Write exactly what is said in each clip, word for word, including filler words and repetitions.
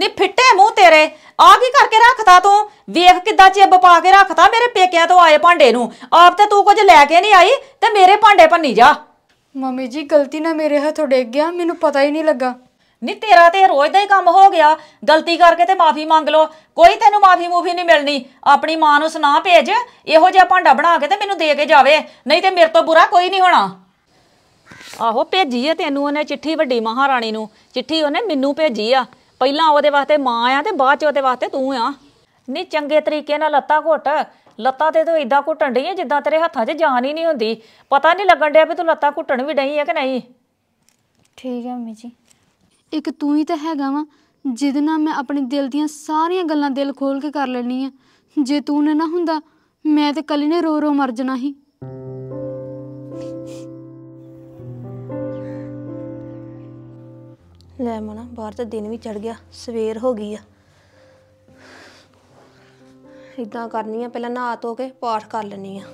नी फिटे मूंह तेरे आ की करके रखता तू वेख किदा चिब पा के रखता मेरे पेकिया तो आए भांडे नू आप ते तू कुछ लैके नहीं आई ते मेरे भांडे भन्नी जा। मम्मी जी गलती ना मेरे हथों डिग गया मैनू पता ही नहीं लगा। नी तेरा ते रोज दा ही काम हो गया गलती करके ते माफी मांग लो कोई तेनू माफी मूफी नहीं मिलनी अपनी मां नू सुना भेज इहो जिहा भांडा बना के ते मैनू दे के जावे नहीं ते मेरे तो बुरा कोई नहीं होना। आहो भेजी है तेनू ओहने चिट्ठी वड्डी महाराणी नू चिट्ठी ओहने मैनू भेजी आ ਪਹਿਲਾਂ ਉਹਦੇ ਵਾਸਤੇ ਮਾਂ ਆ ਤੇ ਬਾਅਦ ਚ ਉਹਦੇ ਵਾਸਤੇ ਤੂੰ ਆ। ਨਹੀਂ ਚੰਗੇ ਤਰੀਕੇ ਨਾਲ ਲੱਤਾਂ ਘੁੱਟ ਲੱਤਾਂ ਤੇ ਤੂੰ ਇਦਾਂ ਘੁੱਟਣ ਡਈ ਜਿੱਦਾਂ ਤੇਰੇ ਹੱਥਾਂ 'ਚ ਜਾਨ ਹੀ ਨਹੀਂ ਹੁੰਦੀ ਪਤਾ ਨਹੀਂ ਲੱਗਣ ਡਿਆ ਵੀ ਤੂੰ ਲੱਤਾਂ ਘੁੱਟਣ ਵੀ ਡਈ ਆ ਕਿ ਨਹੀਂ। ਠੀਕ ਹੈ ਮੰਮੀ ਜੀ ਇੱਕ ਤੂੰ ਹੀ ਤਾਂ ਹੈਗਾ ਵਾ ਜਿਹਦੇ ਨਾਲ ਮੈਂ ਆਪਣੇ ਦਿਲ ਦੀਆਂ ਸਾਰੀਆਂ ਗੱਲਾਂ ਦਿਲ ਖੋਲ ਕੇ ਕਰ ਲੈਣੀ ਆ ਜੇ ਤੂੰ ਨਾ ਨਾ ਹੁੰਦਾ ਮੈਂ ਤੇ ਕੱਲੀ ਨੇ ਰੋ ਰੋ ਮਰ ਜਾਣਾ ਸੀ। लै मना बाहर तो दिन भी चढ़ गया सवेर हो गई है इदा करनी है पहले नहा धो के पाठ कर लेनी है।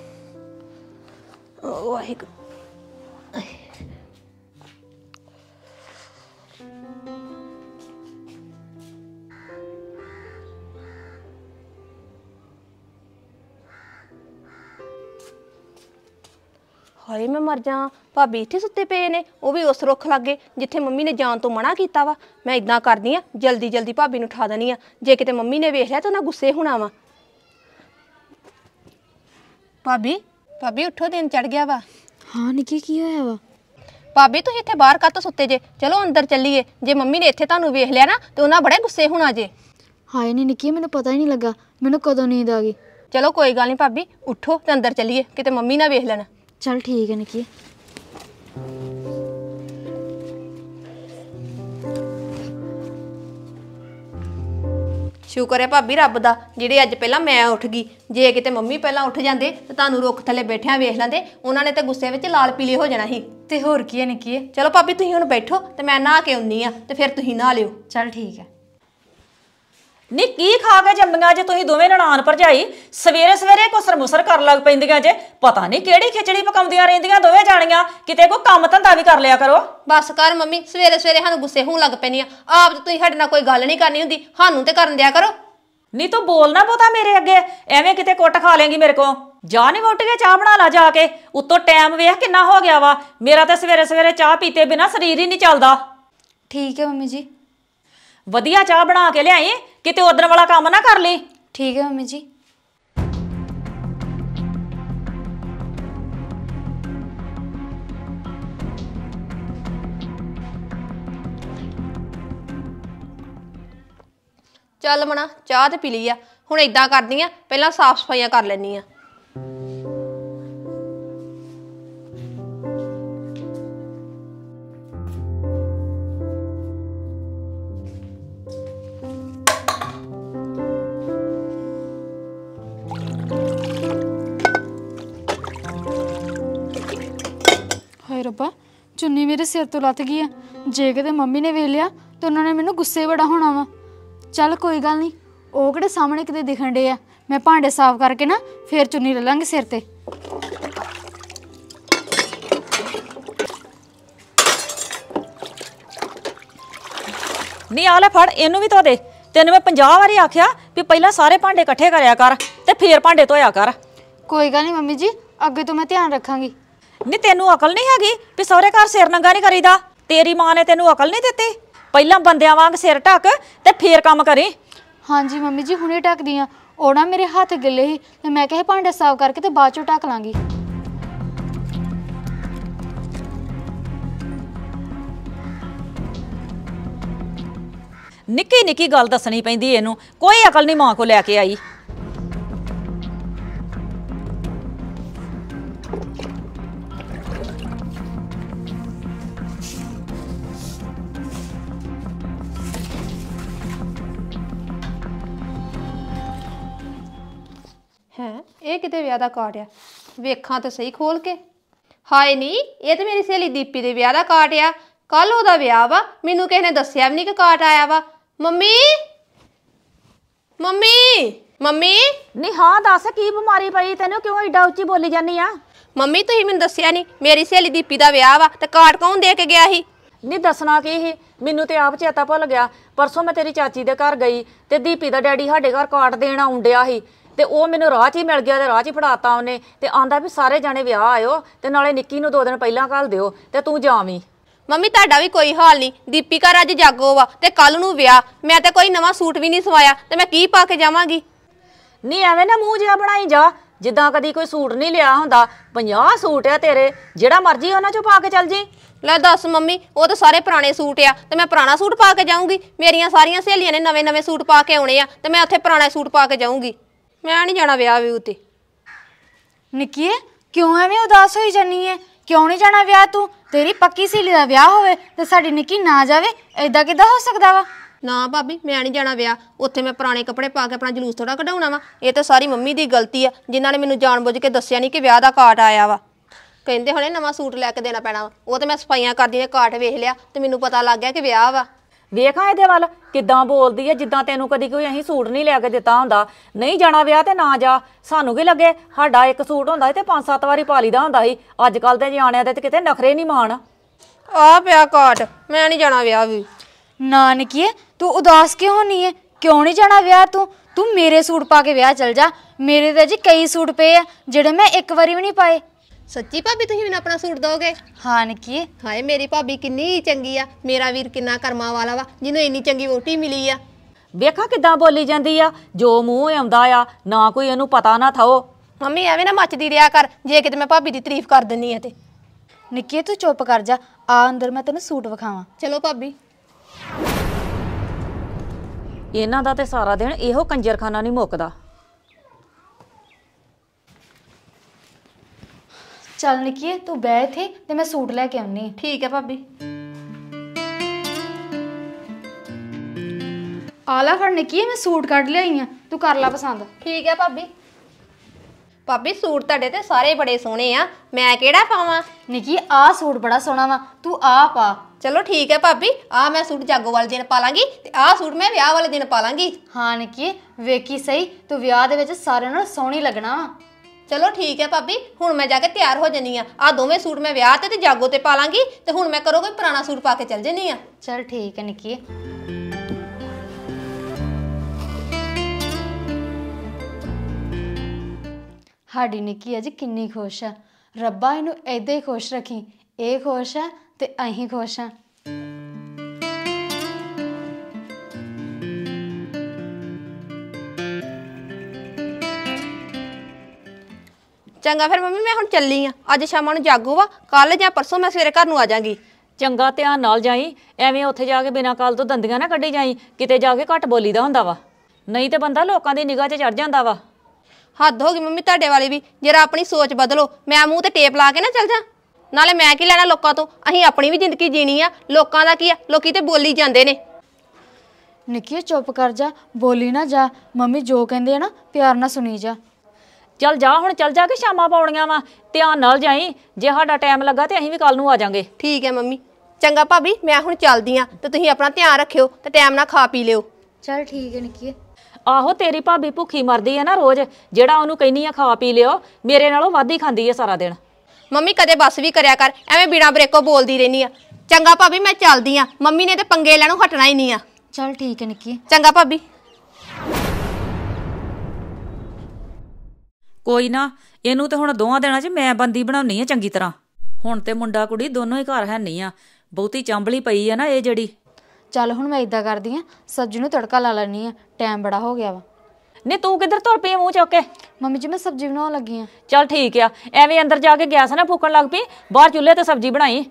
हाय मैं मर जा भाभी इत्थे सुत्ते पे ने वह भी उस रुख लागे जिथे मम्मी ने जान तो मना किया वा। मैं इदा करदी हाँ जल्दी जल्दी भाभी नूं उठा देनी आ जे किते मम्मी ने वेख लिया तो ना गुस्से होना वा। भाभी भाभी उठो दिन चढ़ गया वा। हाँ निकी की होया वा भाभी तुसीं इत्थे बाहर काहतों सुत्ते जे चलो अंदर चलीए जे मम्मी ने इत्थे तुहानूं वेख लिया ना तो उन्हां बड़े गुस्से होना जे। हाय नहीं निकी मैनूं पता ही नहीं लगा मैनूं कदों नींद आ गई। चलो कोई गल नहीं भाभी उठो ते अंदर चलीए किते मम्मी ना वेख लैण। चल ठीक है निकी शुक्र है भाभी रब दा जिहड़े अज पहला मैं उठ गई जे किते मम्मी पहला उठ जांदे ते तानू रुख थले बैठिया वेख लैंदे उन्हां ने ते गुस्से विच लाल पीले हो जाना ही ते होर की है निकी। चलो भाभी तुसीं हुण बैठो ते मैं नहा के आउंदी आं ते फिर तुसीं नहा लिओ। चल ठीक है नी की खा के जम्मियां जे तुसीं दोवें ननान भरजाई सवेरे सवेरे कुसर मुसर कर लग पैंदियां जे पता नहीं केड़ी खिचड़ी पकाउंदियां रहिंदियां दोवें जाणियां किते कोई काम धंधा भी कर लिया करो। बस कर मम्मी सवेरे सवेरे सानूं गुस्से होण लग पैंदियां आप तुसीं साडे नाल कोई गल नहीं करनी हुंदी सानूं ते करन दिया करो। नी तूं बोलना बोता मेरे अगे एवें किते कुट खा लेंगी मेरे को जा नहीं वोट के चाह बना ला जाके उत्तों टाइम वेख किन्ना हो गया वा मेरा तो सवेरे सवेरे चाह पीते बिना शरीर ही नहीं चलदा। ठीक है मम्मी जी वधिया चाह बना के लियाई किते उधर वाला काम ना कर ली। ठीक है मम्मी जी चल मना चाह तो पी ली आ हुण इदां करदी आ पहला साफ सफाइयां कर लैनी आ। रब्बा चुन्नी मेरे सिर तो लत गई है जे कि मम्मी ने वे लिया तो उन्होंने मैनू गुस्से बड़ा होना वा। चल कोई गल नहीं ओह किहड़े सामने किते दिखण डे आ मैं भांडे साफ करके ना फिर चुन्नी ले लांगी सिर ते। नहीं आ ले फड़ इनू भी धो दे तैनूं मैं पचास वारी आखिया भी पहला सारे भांडे कट्ठे करया कर ते फिर भांडे धोया कर। कोई गल नहीं मम्मी जी अगे तो मैं ध्यान रखांगी। नहीं तेनू अकल नहीं हैगी भी सहुरे घर सिर नंगा नहीं करीदा तेरी मां ने तेनू अकल नहीं दित्ती पहला बंदियां वांग सिर ढक ते फिर काम करी। हाँ जी मम्मी जी हुणे ढकदी आं ओह ना मेरे हथ गिले ही ते मैं कहे भांडे साफ करके ते बाद चों ढक लांगी। निक्की निक्की गल दसणी पैंदी इहनूं कोई अकल नहीं मां को लैके आई। ਇਹ ਕਿਤੇ ਵਿਆਹ ਦਾ ਕਾਰਡ ਆ ਵੇਖਾਂ ਤਾਂ ਸਹੀ ਖੋਲ ਕੇ ਹਾਏ ਨਹੀਂ ਇਹ ਤਾਂ ਮੇਰੀ ਸਹੇਲੀ ਦੀਪੀ ਦੇ ਵਿਆਹ ਦਾ ਕਾਰਡ ਆ ਕੱਲ ਉਹਦਾ ਵਿਆਹ ਵਾ ਮੈਨੂੰ ਕਿਸੇ ਨੇ ਦੱਸਿਆ ਵੀ ਨਹੀਂ ਕਿ ਕਾਰਡ ਆਇਆ ਵਾ। ਮੰਮੀ ਮੰਮੀ ਮੰਮੀ ਨਹੀਂ ਹਾਂ ਦੱਸ ਕੀ ਬਿਮਾਰੀ ਪਈ ਤੈਨੂੰ ਕਿਉਂ ਐਡਾ ਉੱਚੀ ਬੋਲੀ ਜਾਂਦੀ ਆ। ਮੰਮੀ ਤੁਸੀਂ ਮੈਨੂੰ ਦੱਸਿਆ ਨਹੀਂ ਮੇਰੀ ਸਹੇਲੀ ਦੀਪੀ ਦਾ ਵਿਆਹ ਵਾ ਤੇ ਕਾਰਡ ਕੌਣ ਦੇ ਕੇ ਗਿਆ ਸੀ। नहीं दसना की ही, मैनू तो आप चेता भुल गया। परसों मैं तेरी चाची के घर गई तो दीपी का डैडी साढ़े घर कार्ड देन आउन दिया ही, तो वह मैनू राह च ही मिल गया तो राह च ही फड़ाता उन्हें, तो आंदा भी सारे जने विआह आयो तो नाले निक्की नूं दो दिन पहला घल दिओ तो तू जावीं। मम्मी तुहाडा भी कोई हाल नहीं, दीपी घर अज जागो वा तो कल नूं विआह, मैं तो कोई नवा सूट भी नहीं सवाया तो मैं की पा के जावांगी। नहीं एवें ना मूँह जिहा बनाई जा जिदा कदी कोई सूट नहीं लिया हुंदा, पचास सूट है तेरे जिहड़ा मर्जी उन्हां चों पा के चल जी। लै दस मम्मी वो तो सारे पुराने सूट आ तो मैं पुराना सूट पा के जाऊँगी, मेरिया सारिया सहेलियां ने नवे नवे सूट पा के आने आ तो मैं उत्थे पुराना सूट पा के जाऊँगी, मैं नहीं जाना ब्याह व्यू ते। निक्की क्यों एवें उदास होई जानी है, क्यों नहीं जाना ब्याह तू? तेरी पक्की सहेली दा ब्याह होवे ते साडी निक्की ना जावे, ऐदा किदा हो सकदा वा? ना भाभी मैं नहीं जाना ब्याह, उत्थे मैं पुराने कपड़े पा के अपना जलूस थोड़ा कढाउणा वा। ये तो सारी मम्मी दी गलती है जिन्हां ने मैनूं जाण बुझ के दस्सिया नहीं कि ब्याह दा कार्ड आया वा, कहंदे होणे नवां सूट लैके देना पैना वा। वो तो मैं सफाइयां करदी ने कार्ड वेख लिया ते मैनूं पता लग गया कि ब्याह वा। ਵੇਖਾਂ ਇਹਦੇ ਵੱਲ ਕਿੱਦਾਂ ਬੋਲਦੀ ਹੈ ਜਿੱਦਾਂ ਤੈਨੂੰ ਕਦੀ ਕੋਈ ਅਸੀਂ ਸੂਟ ਨਹੀਂ ਲਿਆ ਕੇ ਦਿੱਤਾ ਹੁੰਦਾ। ਨਹੀਂ ਜਾਣਾ ਵਿਆਹ ਤੇ ਨਾ ਜਾ, ਸਾਨੂੰ ਕੀ ਲੱਗੇ ਸਾਡਾ ਇੱਕ ਸੂਟ ਹੁੰਦਾ ਸੀ ਤੇ ਪੰਜ ਸੱਤ ਵਾਰੀ ਪਾ ਲਈਦਾ ਹੁੰਦਾ ਸੀ, ਅੱਜ ਕੱਲ ਤੇ ਨਿਆਣਿਆਂ ਦੇ ਤੇ ਕਿਤੇ ਨਖਰੇ ਨਹੀਂ ਮਾਣ। ਆ ਪਿਆ ਕਾਟ, ਮੈਂ ਨਹੀਂ ਜਾਣਾ ਵਿਆਹ ਵੀ। ਨਾਨਕੀਏ ਤੂੰ ਉਦਾਸ ਕਿਉਂ ਹੋਣੀ ਹੈ, ਕਿਉਂ ਨਹੀਂ ਜਾਣਾ ਵਿਆਹ ਤੂੰ? ਤੂੰ ਮੇਰੇ ਸੂਟ ਪਾ ਕੇ ਵਿਆਹ ਚਲ ਜਾ, ਮੇਰੇ ਤਾਂ ਜੀ ਕਈ ਸੂਟ ਪਏ ਆ ਜਿਹੜੇ ਮੈਂ ਇੱਕ ਵਾਰੀ ਵੀ ਨਹੀਂ ਪਾਏ। सच्ची भाभी तुसीं मैनूं अपना सूट दोगे? हाँ निक्की। हाय मेरी भाभी किन्नी चंगी आ, मेरा वीर किन्ना करमा वाला वा जिन्होंने इन्नी चंगी वोटी मिली आ। वेखा किद्दां बोली जांदी आ, जो मूँह आउंदा आ ना कोई इहनूं पता ना थाओ। मम्मी एवें ना मचदी रिहा कर, जे किते मैं भाभी दी तारीफ कर दिंदी आ ते। निक्की तू चुप कर जा, आ अंदर मैं तैनूं सूट विखावां। चलो भाभी। इन्हां दा ते सारा दिन इहो कंजरखाना नहीं मुकदा। चल निक्की तू बह थे ते मैं सूट लेके आनी। ठीक है भाभी। आला फड़ निक्की मैं सूट कट लियाई आ, तू कर ला पसंद। ठीक है भाभी। भाभी सूट तुहाडे ते सारे बड़े सोहणे आ, मैं केड़ा पावां? निक्की आ सूट बड़ा सोहना वा, तू आ पा। चलो ठीक है भाभी, आ मैं सूट जागो वाले दिन पा लांगी ते आ सूट मैं विआह वाले दिन पा लांगी। हाँ निक्की वेखी सही तू विआह दे विच सारेयां नाल सोहणी लगना वा। चलो ठीक है भाभी, हुण मैं जाके तैयार हो जानी आ, आ दोवें सूट मैं विआह ते ते जागो ते पा लांगी ते हुण मैं करो कोई पुराना सूट पा के चल जानी आ। चल ठीक है निक्की। हाडी निक्की अज किन्नी खुश है, रब्बा इनू ऐदे ही खुश रखी, ए खुश है ते अहीं खुश है। चंगा फिर मम्मी मैं हुण चली हाँ, अज शामां नूं जागो वा, कल जां परसों मैं सवेरे घर नूं आ जांगी। चंगा ध्यान नाल जाई, एवें उत्थे जाके बिना काल तो दंदियां ना कड्ढी जाई, किते जाके घट बोली दा हुंदा वा, नहीं ते बंदा लोकां दी निगाह 'च चढ़ जांदा वा। हद हो गई मम्मी तुहाडे वाली भी, जरा अपनी सोच बदलो। मैं मूँह ते टेप ला के ना चल जा, नाले मैं की लैना लोकां तों, असीं अपनी भी जिंदगी जीणी आ, लोकां दा की आ, लोकी ते बोली जांदे ने। निक्की चुप कर जा, बोली ना जा, मम्मी जो कहिंदे आ ना प्यार नाल सुणी जा। चल जा हुण, चल जा के शामां पाउणियां वा, ध्यान नाल जाई, जे साडा टाइम लगा ते असीं भी कल नूं आ जांगे। ठीक है मम्मी। चंगा भाभी मैं हुण चलदी आं ते तुसीं अपना ध्यान रखियो ते टाइम नाल खा पी लिओ। चल ठीक है निक्की। आहो तेरी भाभी भुखी मरदी है ना रोज, जेड़ा ओनू कहनी आ खा पी लिओ, मेरे नालों वध ही खांदी है सारा दिन। मम्मी कदे बस भी करया कर, एवें बिना ब्रेको बोलदी रहनी आ। चंगा भाभी मैं चलदी आं, मम्मी ने ते पंगे लैणों हटना ही नहीं आ। चल ठीक है निक्की। चंगा भाभी। कोई ना इनू तो हुण दोवां दिनां च मैं बंदी बनाउनी आ चंगी तरह। हुण ते मुंडा कुड़ी दोनों ही घर है नहीं आ, बहुती चांबली पई है ना ये जड़ी। चल हुण मैं इदां करदी आं, सब्जी नूं तड़का ला लैनी आ, टाइम बड़ा हो गया वा। नहीं तू किधर तुर पई मूँह चुक के? मम्मी जी मैं सब्जी बनाउण लगी आं। चल ठीक आ, एवें अंदर जाके गैस ना फूकण लग पई, बाहर चुल्हे ते सब्जी बनाई।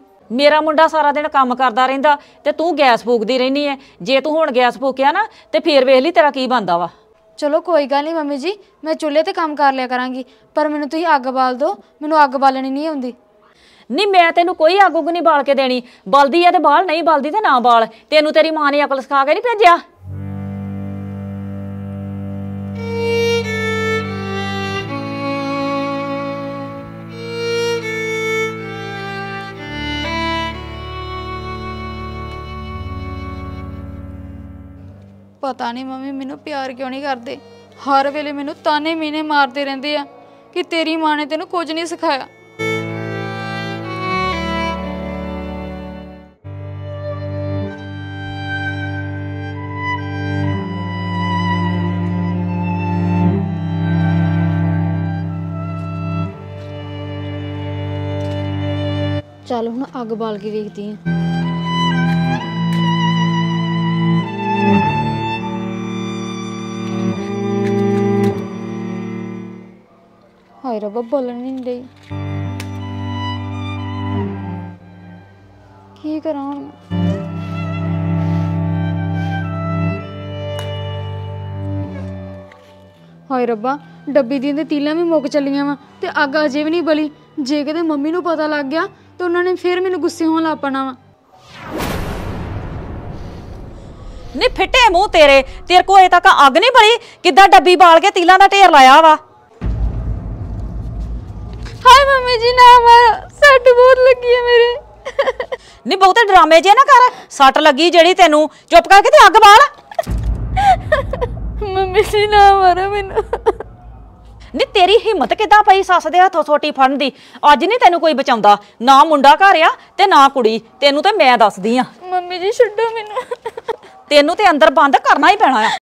मेरा मुंडा सारा दिन काम करदा रहिंदा ते तू गैस फूकदी रहिंदी ऐ, जे तू हुण गैस फूकिया ना ते फेर वेख लई तेरा की बनदा वा। चलो कोई गल नहीं मम्मी जी, मैं चुल्हे ते काम कर लिया करांगी, पर मैनूं तुसीं अग बाल दो, मैनूं अग बालनी नहीं आउंदी। नहीं मैं तैनूं कोई अग उग नहीं बाल के देनी, बलदी आ ते बाल, नहीं बलदी ते ना बाल। तैनूं तेरी मां ने अकल सिखा के नहीं भेजिया। पता नहीं मम्मी मैनू प्यार क्यों नहीं करते, हर वेले मैनू ताने मीने मारते रहंदे आ कि तेरी मां ने तेनू कुछ नहीं सिखाया। चल हुण अग बाल के देखती हैं। हाय रब्बा बोलन नहीं रही की करा। हाय रब्बा डब्बी दी ते तीलां भी मुक चलियां वा ते अग अजे भी नहीं बली। जे कदे मम्मी नूं पता लग गया तो उन्होंने फिर मैनूं गुस्से होण लग पैणा वा। नहीं फिटे मूंह तेरे तेरे को तक अग नहीं बली किद्दां डब्बी बाल के तीलां दा ढेर लाया वा। हाय मम्मी जी ना मार सट बहुत लगी है मेरे। नहीं बहुते ड्रामे जे ना कर। सट लगी जेड़ी तेनू चुप करके ते अग बाल। मम्मी जी ना मारो मैनू। नी तेरी हिम्मत किदां पई सस दे हथों सोटी फड़न दी। अज नहीं तेनू कोई बचाउंदा ना मुंडा घर आ ते ना कुड़ी। तेनू ते मैं दसदी हां। मम्मी जी छड्डो मैनू। तेनू ते अंदर बंद करना ही पैना है।